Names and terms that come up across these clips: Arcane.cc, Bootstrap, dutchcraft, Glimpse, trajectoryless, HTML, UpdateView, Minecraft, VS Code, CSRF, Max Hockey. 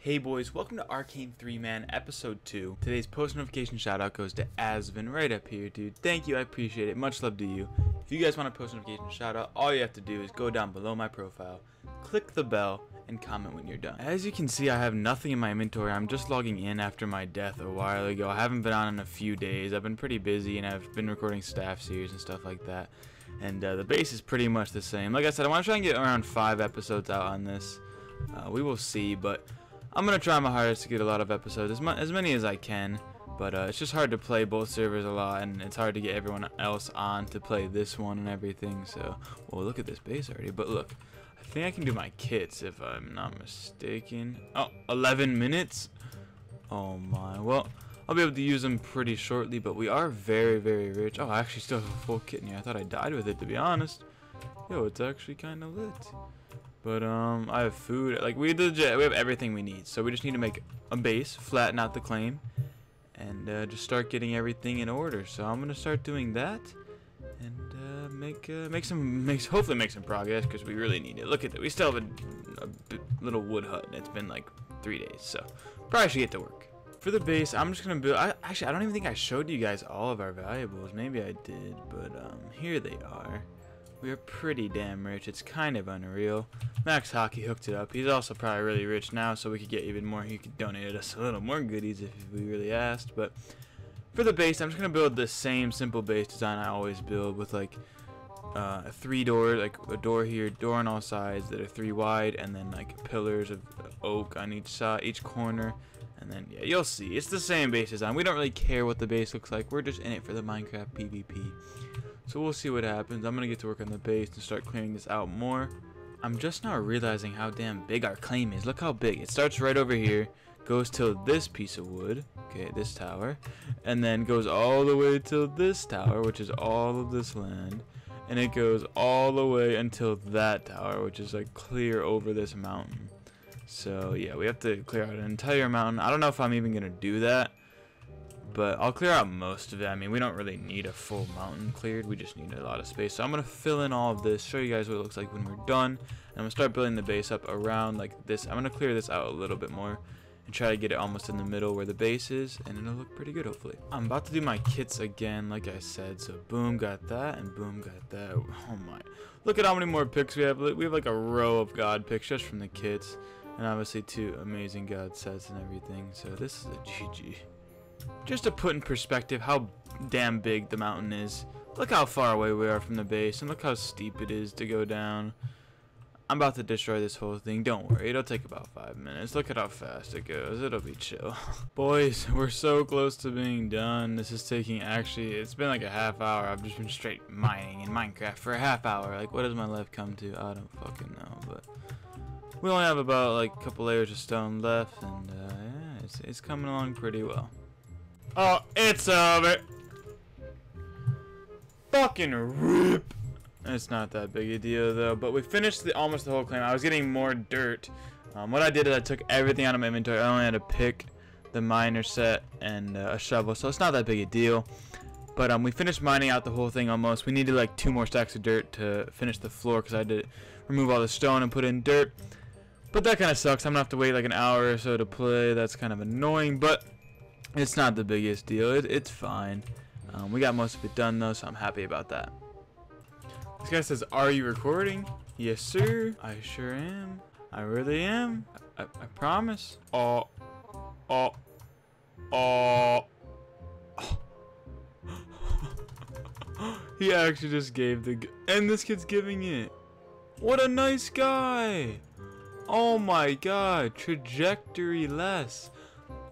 Hey boys, welcome to Arcane 3 Man episode 2. Today's post notification shoutout goes to Asvin right up here, dude. Thank you, I appreciate it. Much love to you. If you guys want a post notification shoutout, all you have to do is go down below my profile, click the bell, and comment when you're done. As you can see, I have nothing in my inventory. I'm just logging in after my death a while ago. I haven't been on in a few days. I've been pretty busy and I've been recording staff series and stuff like that. And the base is pretty much the same. Like I said, I want to try and get around 5 episodes out on this. We will see, but I'm going to try my hardest to get a lot of episodes, as many as I can, but it's just hard to play both servers a lot, and it's hard to get everyone else on to play this one and everything, so, well, look at this base already, but look, I think I can do my kits, if I'm not mistaken. Oh, 11 minutes? Oh my, well, I'll be able to use them pretty shortly, but we are very, very rich. Oh, I actually still have a full kit in here. I thought I died with it, to be honest. Yo, it's actually kind of lit. But, I have food, like, we have everything we need, so we just need to make a base, flatten out the claim, and, just start getting everything in order, so I'm gonna start doing that, and, hopefully make some progress, because we really need it. Look at that, we still have a little wood hut, and it's been, like, 3 days, so, probably should get to work. For the base, I'm just gonna build, actually, I don't even think I showed you guys all of our valuables, maybe I did, but, here they are. We are pretty damn rich. It's kind of unreal. Max Hockey hooked it up. He's also probably really rich now, so we could get even more. He could donate us a little more goodies if we really asked. But for the base, I'm just going to build the same simple base design I always build with like 3 doors, like a door here, door on all sides that are 3 wide, and then like pillars of oak on each side, each corner. And then, yeah, you'll see. It's the same base design. We don't really care what the base looks like. We're just in it for the Minecraft PvP. So we'll see what happens. I'm going to get to work on the base and start clearing this out more. I'm just now realizing how damn big our claim is. Look how big. It starts right over here, goes till this piece of wood, okay, this tower, and then goes all the way till this tower, which is all of this land, and it goes all the way until that tower, which is like clear over this mountain. So yeah, we have to clear out an entire mountain. I don't know if I'm even going to do that. But I'll clear out most of it. I mean, we don't really need a full mountain cleared. We just need a lot of space. So I'm going to fill in all of this, show you guys what it looks like when we're done. And I'm going to start building the base up around like this. I'm going to clear this out a little bit more and try to get it almost in the middle where the base is. And it'll look pretty good, hopefully. I'm about to do my kits again, like I said. So boom, got that, and boom, got that. Oh my. Look at how many more picks we have. We have like a row of god picks just from the kits. And obviously 2 amazing god sets and everything. So this is a GG. Just to put in perspective how damn big the mountain is, look how far away we are from the base, and look how steep it is to go down. I'm about to destroy this whole thing, don't worry, it'll take about 5 minutes. Look at how fast it goes, it'll be chill. Boys, we're so close to being done. This is taking, actually, it's been like a half hour. I've just been straight mining in Minecraft for a half hour. Like, what does my life come to? I don't fucking know, but we only have about, like, a couple layers of stone left, and, yeah, it's coming along pretty well. Oh, it's over. Fucking rip. It's not that big a deal though, but we finished almost the whole claim. I was getting more dirt. What I did is I took everything out of my inventory. I only had a pick, the miner set, and a shovel, so it's not that big a deal. But we finished mining out the whole thing almost. We needed like 2 more stacks of dirt to finish the floor because I had to remove all the stone and put in dirt. But that kind of sucks. I'm gonna have to wait like an hour or so to play. That's kind of annoying, but it's not the biggest deal. It's fine. We got most of it done though, so I'm happy about that. This guy says, "Are you recording?" Yes, sir. I sure am. I really am. I promise. Oh. He actually just gave the g, and this kid's giving it. What a nice guy. Oh my God. Trajectoryless.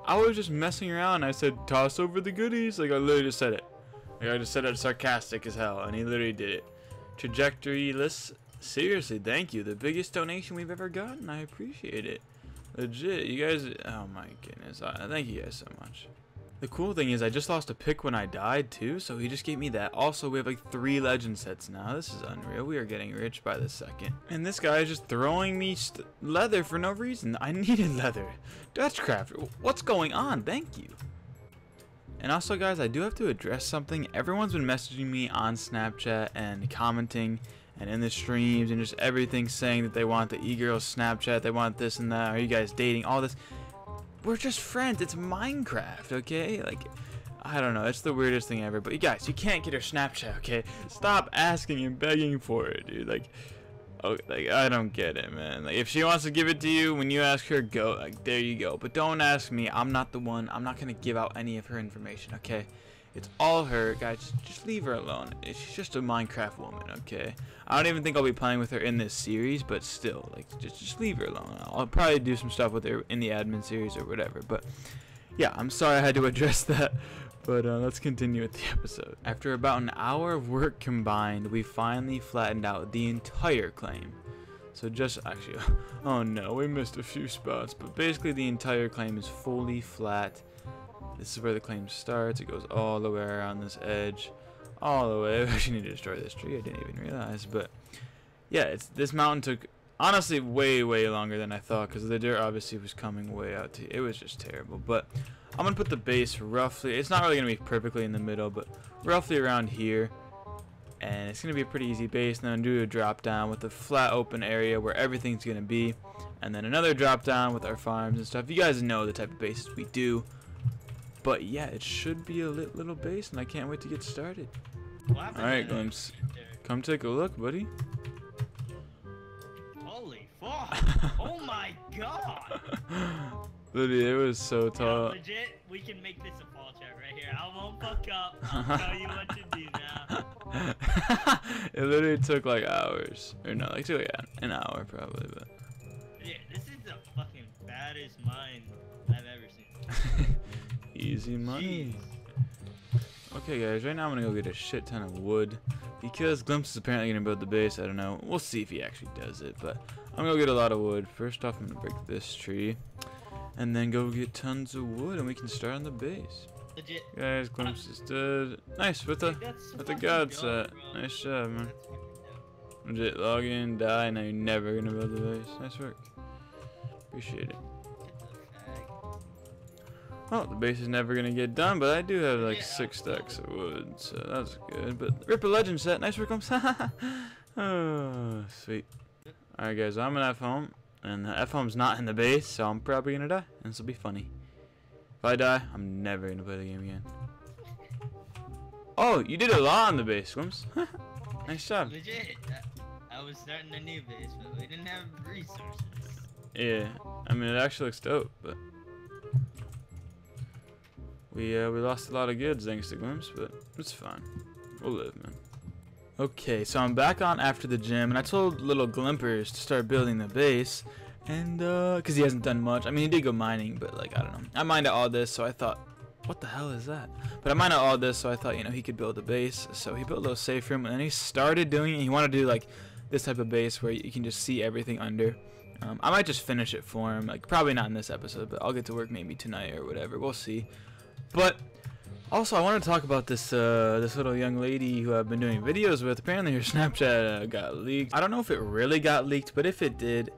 I was just messing around. I said, toss over the goodies. Like, I literally just said it. Like, I just said it sarcastic as hell, and he literally did it. Trajectoryless. Seriously, thank you. The biggest donation we've ever gotten. I appreciate it. Legit. You guys, oh my goodness. Thank you guys so much. The cool thing is I just lost a pick when I died, too, so he just gave me that. Also, we have, like, 3 legend sets now. This is unreal. We are getting rich by the second. And this guy is just throwing me leather for no reason. I needed leather. Dutchcraft, what's going on? Thank you. And also, guys, I do have to address something. Everyone's been messaging me on Snapchat and commenting and in the streams and just everything saying that they want the e-girl Snapchat, they want this and that, are you guys dating, all this. We're just friends. It's Minecraft, okay? Like, I don't know. It's the weirdest thing ever. But you guys, you can't get her Snapchat, okay? Stop asking and begging for it, dude. Like, oh, like, I don't get it, man. Like, if she wants to give it to you, when you ask her, go. Like, there you go. But don't ask me. I'm not the one. I'm not going to give out any of her information, okay? It's all her. Guys, just leave her alone. She's just a Minecraft woman, okay? I don't even think I'll be playing with her in this series, but still, like, just leave her alone. I'll probably do some stuff with her in the admin series or whatever, but yeah, I'm sorry I had to address that, but let's continue with the episode. After about an hour of work combined, we finally flattened out the entire claim. So just, actually, oh no, we missed a few spots, but basically the entire claim is fully flat. This is where the claim starts. It goes all the way around this edge, all the way. I actually need to destroy this tree. I didn't even realize, but yeah, it's, this mountain took honestly way longer than I thought, because the dirt obviously was coming way out to you. It was just terrible. But I'm gonna put the base roughly, it's not really gonna be perfectly in the middle, but roughly around here, and it's gonna be a pretty easy base. And then do a drop down with a flat open area where everything's gonna be, and then another drop down with our farms and stuff. You guys know the type of bases we do. But yeah, it should be a lit little base, and I can't wait to get started. Alright, Glimpse. Come take a look, buddy. Holy fuck! Oh my god! Literally, it was so tall. Yeah, legit, we can make this a fall chart right here. I won't fuck up. I'll tell you what to do now. It literally took like hours. Or no, like took like an hour probably, but yeah, this is the fucking baddest mine I've ever seen. Easy money. Jeez. Okay guys, right now I'm gonna go get a shit ton of wood, because Glimpse is apparently gonna build the base. I don't know, we'll see if he actually does it, but I'm gonna go get a lot of wood. First off, I'm gonna break this tree and then go get tons of wood, and we can start on the base. Legit. Guys, Glimpse is dead. Nice with the god set. Nice job, man. Legit, log in, die, now you're never gonna build the base. Nice work. Appreciate it. Oh, the base is never gonna get done, but I do have like 6 stacks of wood, so that's good. But rip a legend set, nice work, Holmes. Oh, sweet. Alright, guys, I'm an F home, and the F home's not in the base, so I'm probably gonna die, and this will be funny. If I die, I'm never gonna play the game again. Oh, you did a lot on the base, Holmes. Nice job. Legit, I was starting a new base, but we didn't have resources. Yeah, I mean, it actually looks dope, but we lost a lot of goods thanks to Glimpse, but it's fine. We'll live, man. Okay, so I'm back on after the gym, and I told little Glimpers to start building the base, and because he hasn't done much. I mean, he did go mining, but like, I don't know. I mined out all this, so I thought, what the hell is that? But I mined out all this, so I thought, you know, he could build a base. So he built a little safe room, and then he started doing it. He wanted to do like this type of base where you can just see everything under. I might just finish it for him, like probably not in this episode, but I'll get to work maybe tonight or whatever. We'll see. But also, I want to talk about this this little young lady who I've been doing videos with. Apparently, her Snapchat got leaked. I don't know if it really got leaked, but if it did,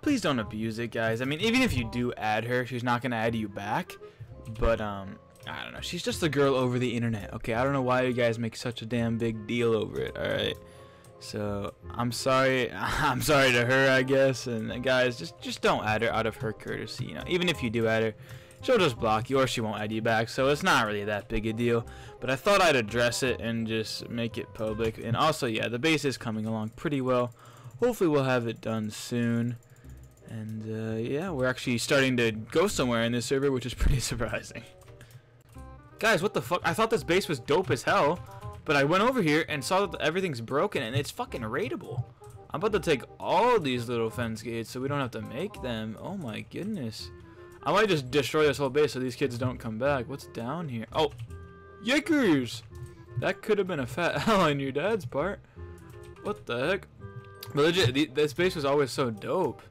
please don't abuse it, guys. I mean, even if you do add her, she's not gonna add you back. But I don't know. She's just a girl over the internet. Okay, I don't know why you guys make such a damn big deal over it. All right. So I'm sorry. I'm sorry to her, I guess. And guys, just don't add her out of her courtesy. You know, even if you do add her, she'll just block you, or she won't add you back, so it's not really that big a deal. But I thought I'd address it and just make it public. And also, yeah, the base is coming along pretty well. Hopefully we'll have it done soon. And yeah, we're actually starting to go somewhere in this server, which is pretty surprising. Guys, what the fuck? I thought this base was dope as hell, but I went over here and saw that everything's broken, and it's fucking raidable. I'm about to take all these little fence gates so we don't have to make them. Oh my goodness. I might just destroy this whole base so these kids don't come back. What's down here? Oh, yikers! That could have been a fat L on your dad's part. What the heck? But legit, this base was always so dope.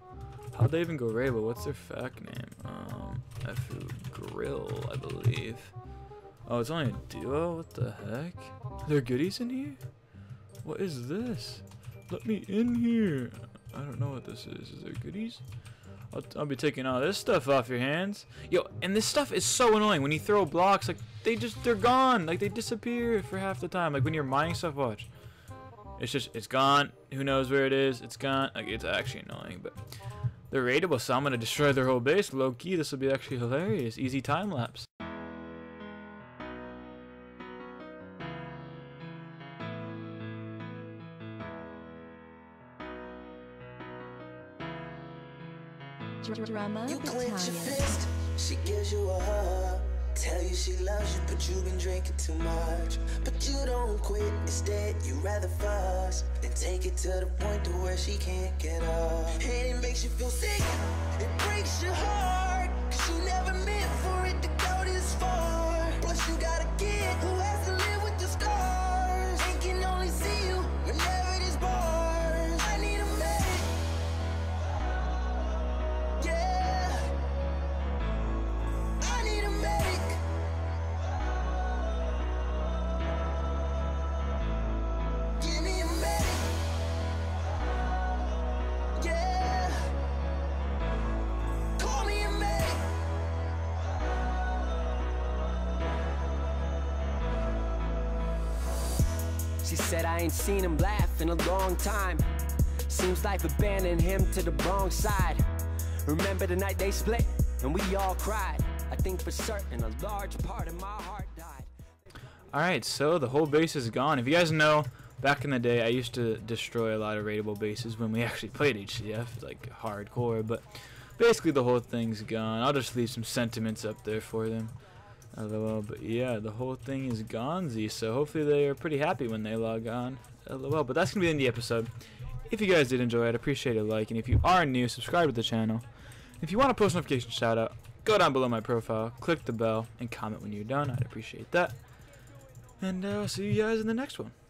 How'd they even go raidable? What's their fact name? F.U. Grill, I believe. Oh, it's only a duo? What the heck? Are there goodies in here? What is this? Let me in here. I don't know what this is. Is there goodies? I'll be taking all this stuff off your hands. Yo, and this stuff is so annoying. When you throw blocks, like, they're gone. Like, they disappear for half the time. Like, when you're mining stuff, watch. It's just, it's gone. Who knows where it is? It's gone. Like, it's actually annoying, but they're raidable, so I'm gonna destroy their whole base. Low key, this will be actually hilarious. Easy time lapse. Drama. You clench your fist, she gives you a hug. Tell you she loves you, but you've been drinking too much. But you don't quit, instead you rather fuss and take it to the point to where she can't get up. And it makes you feel sick, it breaks your heart, 'cause you never meant for it to go this far. Plus you got a kid who has to live with the scars and can only see you whenever there's bars. I need a medic, yeah, I need a medic. She said I ain't seen him laugh in a long time. Seems life abandoned him to the wrong side. Remember the night they split and we all cried. I think for certain a large part of my heart died. Alright, so the whole base is gone. If you guys know, back in the day I used to destroy a lot of raidable bases when we actually played HCF, like hardcore, but basically the whole thing's gone. I'll just leave some sentiments up there for them. LOL, but yeah, the whole thing is gonzy, so hopefully they are pretty happy when they log on. LOL, but that's gonna be the end of the episode. If you guys did enjoy it, I'd appreciate a like, and if you are new, subscribe to the channel. If you want a post notification shout out, go down below my profile, click the bell, and comment when you're done. I'd appreciate that. And I'll see you guys in the next one.